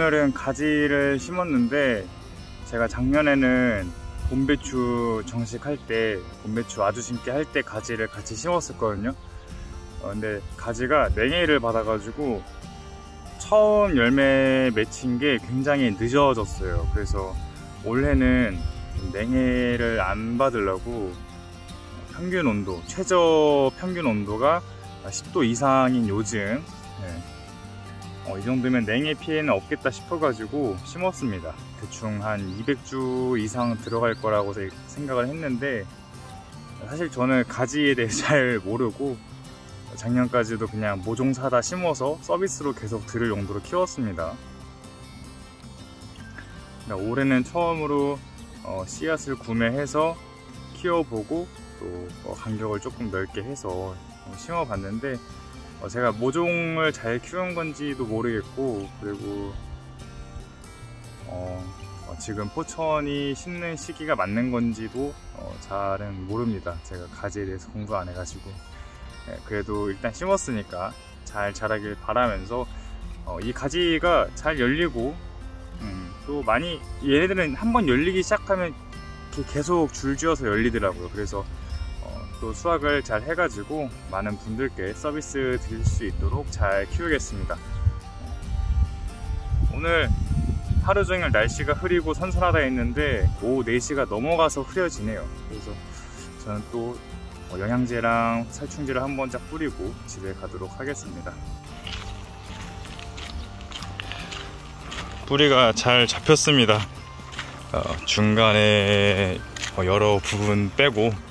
오늘은 가지를 심었는데, 제가 작년에는 봄배추 정식할 때, 봄배추 아주 심게 할 때 가지를 같이 심었었거든요. 근데 가지가 냉해를 받아가지고 처음 열매 맺힌 게 굉장히 늦어졌어요. 그래서 올해는 냉해를 안 받으려고 평균 온도, 최저 평균 온도가 10도 이상인 요즘, 이 정도면 냉해 피해는 없겠다 싶어가지고 심었습니다. 대충 한 200주 이상 들어갈 거라고 생각을 했는데, 사실 저는 가지에 대해 잘 모르고 작년까지도 그냥 모종 사다 심어서 서비스로 계속 들을 용도로 키웠습니다. 올해는 처음으로 씨앗을 구매해서 키워보고 또 간격을 조금 넓게 해서 심어봤는데, 제가 모종을 잘 키운 건지도 모르겠고, 그리고 지금 포천이 심는 시기가 맞는 건지도 잘은 모릅니다. 제가 가지에 대해서 공부 안 해가지고. 그래도 일단 심었으니까 잘 자라길 바라면서, 이 가지가 잘 열리고, 또 많이, 얘네들은 한번 열리기 시작하면 이렇게 계속 줄지어서 열리더라고요. 그래서 또 수확을 잘 해가지고 많은 분들께 서비스 드릴 수 있도록 잘 키우겠습니다. 오늘 하루 종일 날씨가 흐리고 선선하다 했는데 오후 4시가 넘어가서 흐려지네요. 그래서 저는 또 영양제랑 살충제를 한번 쫙 뿌리고 집에 가도록 하겠습니다. 뿌리가 잘 잡혔습니다. 중간에 여러 부분 빼고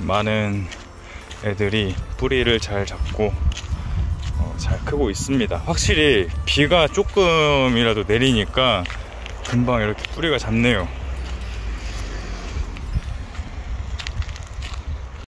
많은 애들이 뿌리를 잘 잡고 잘 크고 있습니다. 확실히 비가 조금이라도 내리니까 금방 이렇게 뿌리가 잡네요.